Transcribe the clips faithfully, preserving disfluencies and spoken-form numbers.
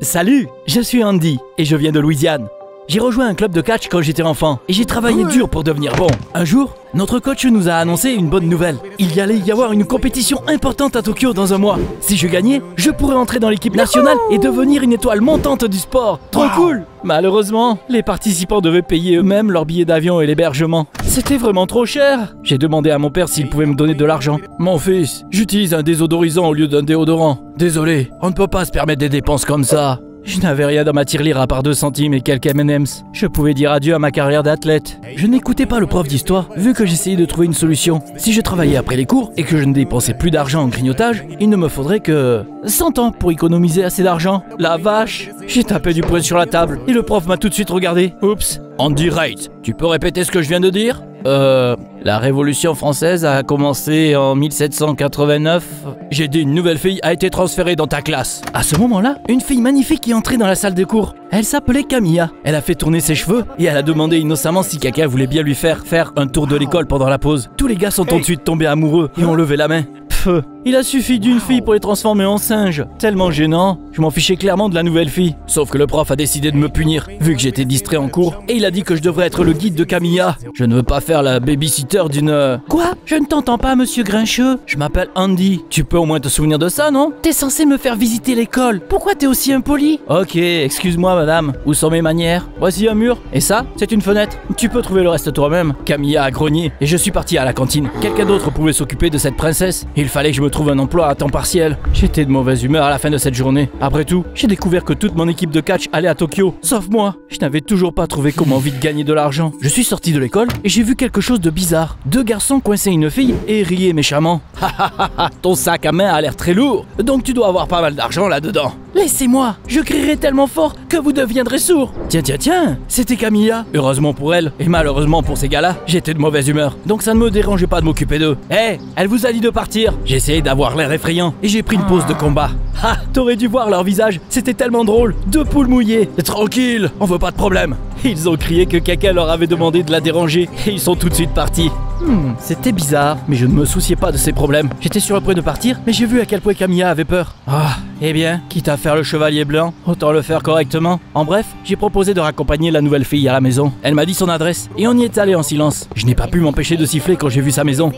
Salut, je suis Andy et je viens de Louisiane. J'ai rejoint un club de catch quand j'étais enfant et j'ai travaillé dur pour devenir bon. Un jour, notre coach nous a annoncé une bonne nouvelle. Il y allait y avoir une compétition importante à Tokyo dans un mois. Si je gagnais, je pourrais entrer dans l'équipe nationale et devenir une étoile montante du sport. Trop cool! Malheureusement, les participants devaient payer eux-mêmes leurs billets d'avion et l'hébergement. C'était vraiment trop cher. J'ai demandé à mon père s'il pouvait me donner de l'argent. Mon fils, j'utilise un désodorisant au lieu d'un déodorant. Désolé, on ne peut pas se permettre des dépenses comme ça. Je n'avais rien dans ma tirelire à part deux centimes et quelques M and M's. Je pouvais dire adieu à ma carrière d'athlète. Je n'écoutais pas le prof d'histoire, vu que j'essayais de trouver une solution. Si je travaillais après les cours et que je ne dépensais plus d'argent en grignotage, il ne me faudrait que cent ans pour économiser assez d'argent. La vache! J'ai tapé du poing sur la table et le prof m'a tout de suite regardé. Oups! Andy Wright, tu peux répéter ce que je viens de dire? Euh... La Révolution française a commencé en mille sept cent quatre-vingt-neuf. J'ai dit une nouvelle fille a été transférée dans ta classe. À ce moment-là, une fille magnifique est entrée dans la salle de cours. Elle s'appelait Camilla. Elle a fait tourner ses cheveux et elle a demandé innocemment si quelqu'un voulait bien lui faire faire un tour de l'école pendant la pause. Tous les gars sont ensuite tombés amoureux et ont levé la main. Pfff, il a suffi d'une fille pour les transformer en singes. Tellement gênant. Je m'en fichais clairement de la nouvelle fille. Sauf que le prof a décidé de me punir, vu que j'étais distrait en cours, et il a dit que je devrais être le guide de Camilla. Je ne veux pas faire la babysitter d'une... Quoi? Je ne t'entends pas, monsieur Grincheux. Je m'appelle Andy. Tu peux au moins te souvenir de ça, non? T'es censé me faire visiter l'école. Pourquoi t'es aussi impoli? Ok, excuse-moi, madame. Où sont mes manières? Voici un mur. Et ça, c'est une fenêtre. Tu peux trouver le reste toi-même. Camilla a grogné et je suis parti à la cantine. Quelqu'un d'autre pouvait s'occuper de cette princesse. Il fallait que je me trouve un emploi à temps partiel. J'étais de mauvaise humeur à la fin de cette journée. Après tout, j'ai découvert que toute mon équipe de catch allait à Tokyo. Sauf moi. Je n'avais toujours pas trouvé comment vite gagner de l'argent. Je suis sorti de l'école et j'ai vu quelque chose de bizarre. Deux garçons coinçaient une fille et riaient méchamment. Ha ha ha ha, ton sac à main a l'air très lourd, donc tu dois avoir pas mal d'argent là-dedans. Laissez-moi, je crierai tellement fort que vous deviendrez sourds. Tiens, tiens, tiens, c'était Camilla. Heureusement pour elle, et malheureusement pour ces gars-là, j'étais de mauvaise humeur, donc ça ne me dérangeait pas de m'occuper d'eux. Hé, hey, elle vous a dit de partir. J'ai essayé d'avoir l'air effrayant, et j'ai pris une pause de combat. Ha, t'aurais dû voir leur visage, c'était tellement drôle. Deux poules mouillées. Tranquille, on veut pas de problème. Ils ont crié que quelqu'un leur avait demandé de la déranger, et ils sont tout de suite partis. Hmm, c'était bizarre, mais je ne me souciais pas de ces problèmes. J'étais sur le point de partir, mais j'ai vu à quel point Camilla avait peur. Ah, eh bien, quitte à faire le chevalier blanc, autant le faire correctement. En bref, j'ai proposé de raccompagner la nouvelle fille à la maison. Elle m'a dit son adresse, et on y est allé en silence. Je n'ai pas pu m'empêcher de siffler quand j'ai vu sa maison.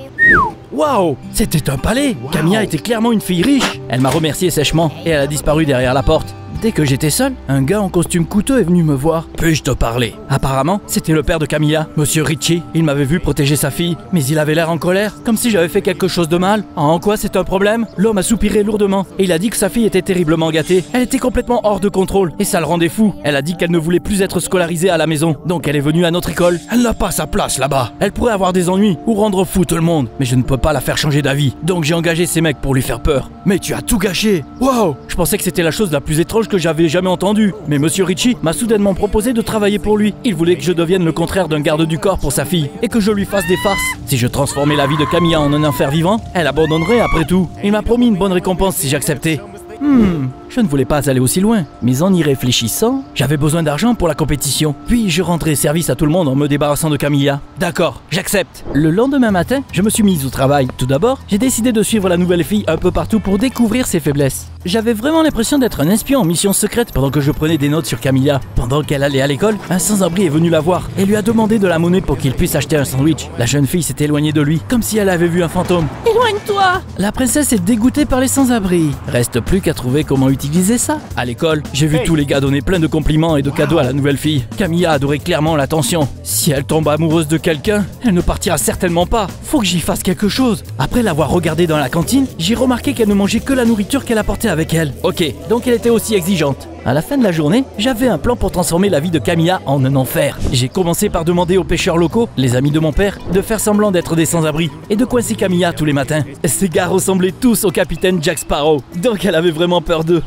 Waouh, c'était un palais. Camilla était clairement une fille riche. Elle m'a remercié sèchement, et elle a disparu derrière la porte. Dès que j'étais seul, un gars en costume coûteux est venu me voir. Puis-je te parler? Apparemment, c'était le père de Camilla, Monsieur Richie. Il m'avait vu protéger sa fille, mais il avait l'air en colère, comme si j'avais fait quelque chose de mal. En quoi c'est un problème? L'homme a soupiré lourdement et il a dit que sa fille était terriblement gâtée. Elle était complètement hors de contrôle et ça le rendait fou. Elle a dit qu'elle ne voulait plus être scolarisée à la maison, donc elle est venue à notre école. Elle n'a pas sa place là-bas. Elle pourrait avoir des ennuis ou rendre fou tout le monde, mais je ne peux pas la faire changer d'avis. Donc j'ai engagé ces mecs pour lui faire peur. Mais tu as tout gâché! Waouh! Je pensais que c'était la chose la plus étrange que j'avais jamais entendu, mais Monsieur Richie m'a soudainement proposé de travailler pour lui. Il voulait que je devienne le contraire d'un garde du corps pour sa fille et que je lui fasse des farces. Si je transformais la vie de Camilla en un enfer vivant, elle abandonnerait après tout. Il m'a promis une bonne récompense si j'acceptais. Hmm, je ne voulais pas aller aussi loin, mais en y réfléchissant, j'avais besoin d'argent pour la compétition. Puis je rendrais service à tout le monde en me débarrassant de Camilla. D'accord, j'accepte. Le lendemain matin, je me suis mise au travail. Tout d'abord, j'ai décidé de suivre la nouvelle fille un peu partout pour découvrir ses faiblesses. J'avais vraiment l'impression d'être un espion en mission secrète pendant que je prenais des notes sur Camilla. Pendant qu'elle allait à l'école, un sans-abri est venu la voir et lui a demandé de la monnaie pour qu'il puisse acheter un sandwich. La jeune fille s'est éloignée de lui, comme si elle avait vu un fantôme. Éloigne-toi! La princesse est dégoûtée par les sans-abri. Reste plus à trouver comment utiliser ça. À l'école, j'ai vu hey. tous les gars donner plein de compliments et de cadeaux à la nouvelle fille. Camilla adorait clairement l'attention. Si elle tombe amoureuse de quelqu'un, elle ne partira certainement pas. Faut que j'y fasse quelque chose. Après l'avoir regardée dans la cantine, j'ai remarqué qu'elle ne mangeait que la nourriture qu'elle apportait avec elle. Ok, donc elle était aussi exigeante. À la fin de la journée, j'avais un plan pour transformer la vie de Camilla en un enfer. J'ai commencé par demander aux pêcheurs locaux, les amis de mon père, de faire semblant d'être des sans-abri et de coincer Camilla tous les matins. Ces gars ressemblaient tous au capitaine Jack Sparrow, donc elle avait vraiment peur d'eux.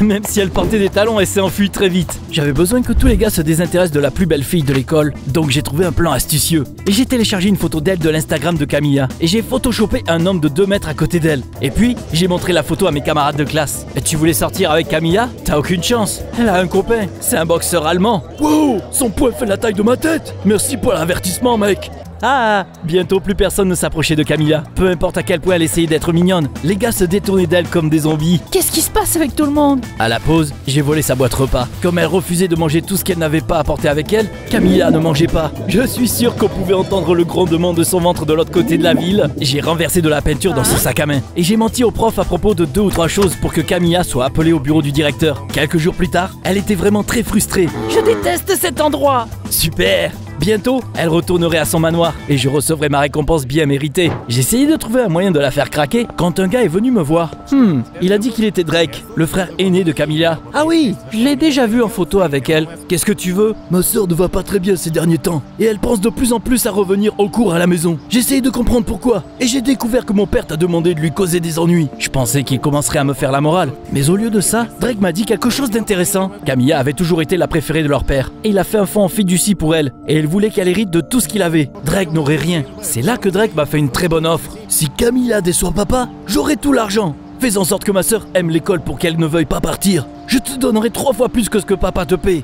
Même si elle portait des talons, elle s'est enfuie très vite. J'avais besoin que tous les gars se désintéressent de la plus belle fille de l'école, donc j'ai trouvé un plan astucieux. Et j'ai téléchargé une photo d'elle de l'Instagram de Camilla, et j'ai photoshopé un homme de deux mètres à côté d'elle. Et puis, j'ai montré la photo à mes camarades de classe. Et tu voulais sortir avec Camilla? T'as aucune chance. Elle a un copain, c'est un boxeur allemand. Wow, son poing fait la taille de ma tête. Merci pour l'avertissement, mec. Ah! Bientôt, plus personne ne s'approchait de Camilla. Peu importe à quel point elle essayait d'être mignonne, les gars se détournaient d'elle comme des zombies. Qu'est-ce qui se passe avec tout le monde? À la pause, j'ai volé sa boîte repas. Comme elle refusait de manger tout ce qu'elle n'avait pas apporté avec elle, Camilla ne mangeait pas. Je suis sûr qu'on pouvait entendre le grondement de son ventre de l'autre côté de la ville. J'ai renversé de la peinture dans son sac à main. Et j'ai menti au prof à propos de deux ou trois choses pour que Camilla soit appelée au bureau du directeur. Quelques jours plus tard, elle était vraiment très frustrée. Je déteste cet endroit! Super! Bientôt, elle retournerait à son manoir et je recevrai ma récompense bien méritée. J'ai essayé de trouver un moyen de la faire craquer quand un gars est venu me voir. Hmm, il a dit qu'il était Drake, le frère aîné de Camilla. Ah oui, je l'ai déjà vu en photo avec elle. Qu'est-ce que tu veux? Ma sœur ne va pas très bien ces derniers temps et elle pense de plus en plus à revenir au cours à la maison. J'ai essayé de comprendre pourquoi et j'ai découvert que mon père t'a demandé de lui causer des ennuis. Je pensais qu'il commencerait à me faire la morale, mais au lieu de ça, Drake m'a dit quelque chose d'intéressant. Camilla avait toujours été la préférée de leur père et il a fait un fonds fiducie pour elle et elle voulait qu'elle hérite de tout ce qu'il avait. Drake n'aurait rien. C'est là que Drake m'a fait une très bonne offre. Si Camilla déçoit papa, j'aurai tout l'argent. Fais en sorte que ma sœur aime l'école pour qu'elle ne veuille pas partir. Je te donnerai trois fois plus que ce que papa te paie.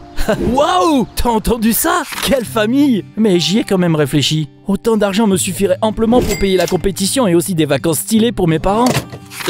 Waouh! T'as entendu ça? Quelle famille! Mais j'y ai quand même réfléchi. Autant d'argent me suffirait amplement pour payer la compétition et aussi des vacances stylées pour mes parents.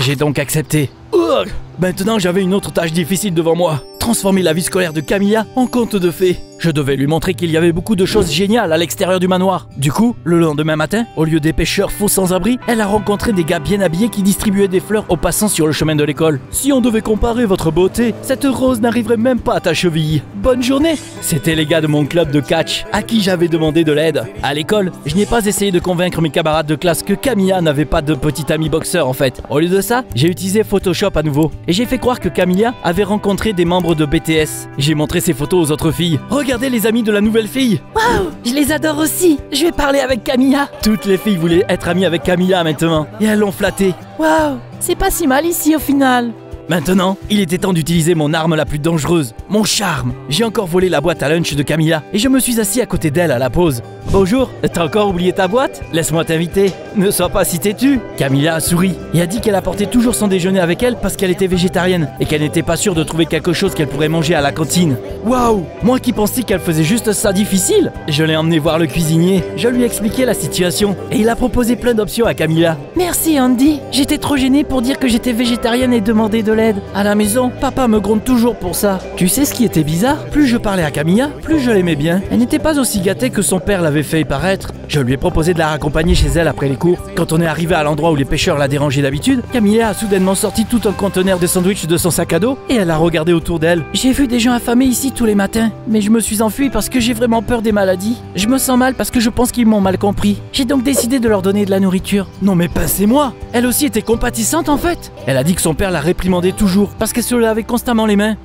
J'ai donc accepté. Urgh! Maintenant j'avais une autre tâche difficile devant moi. Transformer la vie scolaire de Camilla en conte de fées. Je devais lui montrer qu'il y avait beaucoup de choses géniales à l'extérieur du manoir. Du coup, le lendemain matin, au lieu des pêcheurs faux sans-abri, elle a rencontré des gars bien habillés qui distribuaient des fleurs aux passants sur le chemin de l'école. Si on devait comparer votre beauté, cette rose n'arriverait même pas à ta cheville. Bonne journée! C'étaient les gars de mon club de catch, à qui j'avais demandé de l'aide. À l'école, je n'ai pas essayé de convaincre mes camarades de classe que Camilla n'avait pas de petit ami boxeur en fait. Au lieu de ça, j'ai utilisé Photoshop à nouveau. Et j'ai fait croire que Camilla avait rencontré des membres de B T S. J'ai montré ses photos aux autres filles. Regardez les amis de la nouvelle fille. Waouh, je les adore aussi. Je vais parler avec Camilla. Toutes les filles voulaient être amies avec Camilla maintenant. Et elles l'ont flattée. Waouh, c'est pas si mal ici au final. Maintenant, il était temps d'utiliser mon arme la plus dangereuse, mon charme. J'ai encore volé la boîte à lunch de Camilla et je me suis assis à côté d'elle à la pause. Bonjour, t'as encore oublié ta boîte? Laisse-moi t'inviter. Ne sois pas si têtu. Camilla a souri et a dit qu'elle apportait toujours son déjeuner avec elle parce qu'elle était végétarienne et qu'elle n'était pas sûre de trouver quelque chose qu'elle pourrait manger à la cantine. Waouh! Moi qui pensais qu'elle faisait juste ça difficile. Je l'ai emmené voir le cuisinier. Je lui ai expliqué la situation et il a proposé plein d'options à Camilla. Merci Andy. J'étais trop gênée pour dire que j'étais végétarienne et demander de l'aide. À la maison, papa me gronde toujours pour ça. Tu sais ce qui était bizarre? Plus je parlais à Camilla, plus je l'aimais bien. Elle n'était pas aussi gâtée que son père l'avait fait paraître. Je lui ai proposé de la raccompagner chez elle après les cours. Quand on est arrivé à l'endroit où les pêcheurs la dérangeaient d'habitude, Camilla a soudainement sorti tout un conteneur de sandwichs de son sac à dos et elle a regardé autour d'elle. J'ai vu des gens affamés ici tous les matins, mais je me suis enfuie parce que j'ai vraiment peur des maladies. Je me sens mal parce que je pense qu'ils m'ont mal compris. J'ai donc décidé de leur donner de la nourriture. Non mais passez-moi! Elle aussi était compatissante en fait. Elle a dit que son père la réprimandait toujours parce qu'elle se lavait constamment les mains.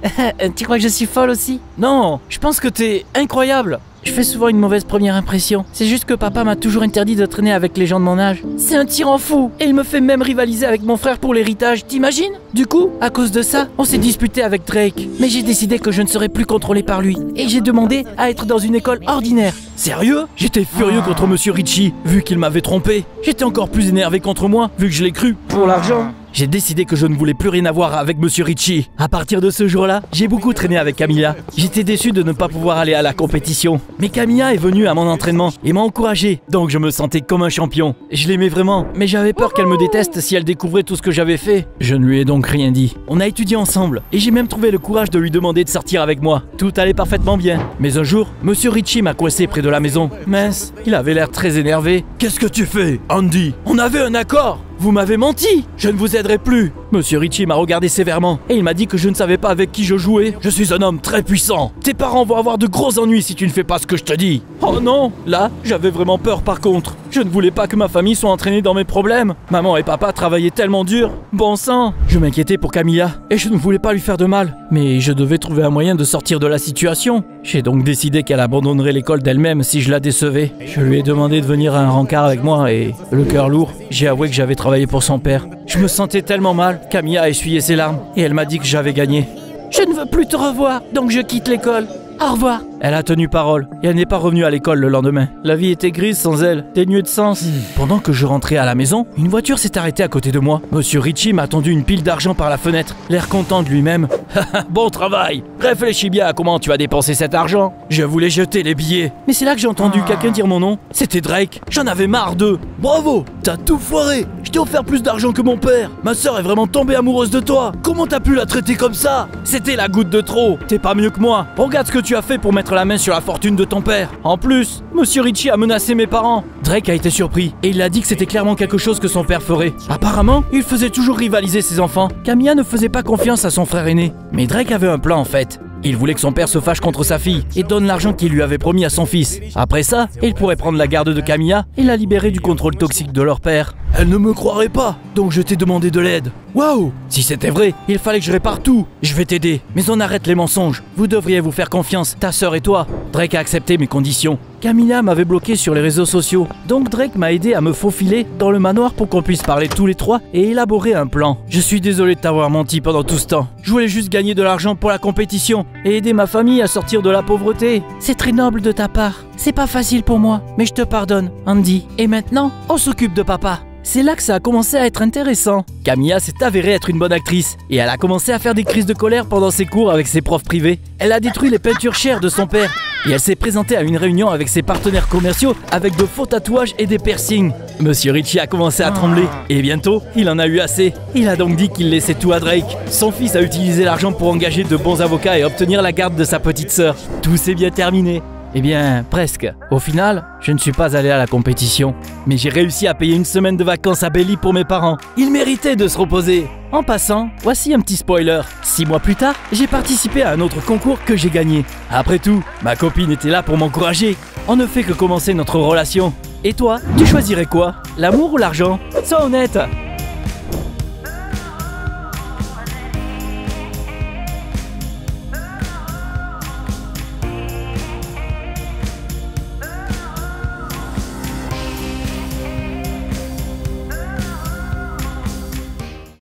Tu crois que je suis folle aussi? Non, je pense que t'es incroyable. Je fais souvent une mauvaise première impression. C'est juste que papa m'a toujours interdit de traîner avec les gens de mon âge. C'est un tyran fou. Et il me fait même rivaliser avec mon frère pour l'héritage, t'imagines? Du coup, à cause de ça, on s'est disputé avec Drake. Mais j'ai décidé que je ne serais plus contrôlé par lui. Et j'ai demandé à être dans une école ordinaire. Sérieux? J'étais furieux contre Monsieur Richie, vu qu'il m'avait trompé. J'étais encore plus énervé contre moi, vu que je l'ai cru. Pour l'argent? J'ai décidé que je ne voulais plus rien avoir avec Monsieur Richie. À partir de ce jour-là, j'ai beaucoup traîné avec Camilla. J'étais déçu de ne pas pouvoir aller à la compétition. Mais Camilla est venue à mon entraînement et m'a encouragé, donc je me sentais comme un champion. Je l'aimais vraiment, mais j'avais peur qu'elle me déteste si elle découvrait tout ce que j'avais fait. Je ne lui ai donc rien dit. On a étudié ensemble et j'ai même trouvé le courage de lui demander de sortir avec moi. Tout allait parfaitement bien. Mais un jour, Monsieur Richie m'a coincé près de la maison. Mince, il avait l'air très énervé. Qu'est-ce que tu fais, Andy? On avait un accord! Vous m'avez menti! Je ne vous aiderai plus! Monsieur Richie m'a regardé sévèrement et il m'a dit que je ne savais pas avec qui je jouais. Je suis un homme très puissant. Tes parents vont avoir de gros ennuis si tu ne fais pas ce que je te dis. Oh non! Là, j'avais vraiment peur par contre. Je ne voulais pas que ma famille soit entraînée dans mes problèmes. Maman et papa travaillaient tellement dur. Bon sang! Je m'inquiétais pour Camilla et je ne voulais pas lui faire de mal. Mais je devais trouver un moyen de sortir de la situation. J'ai donc décidé qu'elle abandonnerait l'école d'elle-même si je la décevais. Je lui ai demandé de venir à un rencard avec moi et, le cœur lourd, j'ai avoué que j'avais travaillé pour son père. Je me sentais tellement mal, Camilla a essuyé ses larmes et elle m'a dit que j'avais gagné. Je ne veux plus te revoir, donc je quitte l'école. Au revoir. Elle a tenu parole et elle n'est pas revenue à l'école le lendemain. La vie était grise sans elle, dénuée de sens. Mmh. Pendant que je rentrais à la maison, une voiture s'est arrêtée à côté de moi. Monsieur Richie m'a tendu une pile d'argent par la fenêtre, l'air content de lui-même. « Bon travail! Réfléchis bien à comment tu as dépensé cet argent. Je voulais jeter les billets. » Mais c'est là que j'ai entendu ah. quelqu'un dire mon nom. C'était Drake. J'en avais marre d'eux. « Bravo! T'as tout foiré! Je t'ai offert plus d'argent que mon père. Ma sœur est vraiment tombée amoureuse de toi. Comment t'as pu la traiter comme ça? C'était la goutte de trop. T'es pas mieux que moi. Regarde ce que tu as fait pour mettre la main sur la fortune de ton père. En plus, Monsieur Richie a menacé mes parents. » Drake a été surpris et il a dit que c'était clairement quelque chose que son père ferait. Apparemment, il faisait toujours rivaliser ses enfants. Camilla ne faisait pas confiance à son frère aîné. Mais Drake avait un plan en fait. Il voulait que son père se fâche contre sa fille et donne l'argent qu'il lui avait promis à son fils. Après ça, il pourrait prendre la garde de Camilla et la libérer du contrôle toxique de leur père. Elle ne me croirait pas, donc je t'ai demandé de l'aide. Waouh! Si c'était vrai, il fallait que je répare tout. Je vais t'aider, mais on arrête les mensonges. Vous devriez vous faire confiance, ta sœur et toi. Drake a accepté mes conditions. Camilla m'avait bloqué sur les réseaux sociaux, donc Drake m'a aidé à me faufiler dans le manoir pour qu'on puisse parler tous les trois et élaborer un plan. Je suis désolé de t'avoir menti pendant tout ce temps. Je voulais juste gagner de l'argent pour la compétition et aider ma famille à sortir de la pauvreté. C'est très noble de ta part. C'est pas facile pour moi, mais je te pardonne, Andy. Et maintenant, on s'occupe de papa. C'est là que ça a commencé à être intéressant. Camilla s'est avérée être une bonne actrice et elle a commencé à faire des crises de colère pendant ses cours avec ses profs privés. Elle a détruit les peintures chères de son père et elle s'est présentée à une réunion avec ses partenaires commerciaux avec de faux tatouages et des piercings. Monsieur Richie a commencé à trembler et bientôt, il en a eu assez. Il a donc dit qu'il laissait tout à Drake. Son fils a utilisé l'argent pour engager de bons avocats et obtenir la garde de sa petite sœur. Tout s'est bien terminé. Eh bien, presque. Au final, je ne suis pas allé à la compétition. Mais j'ai réussi à payer une semaine de vacances à Belly pour mes parents. Ils méritaient de se reposer. En passant, voici un petit spoiler. Six mois plus tard, j'ai participé à un autre concours que j'ai gagné. Après tout, ma copine était là pour m'encourager. On ne fait que commencer notre relation. Et toi, tu choisirais quoi? L'amour ou l'argent? Sois honnête!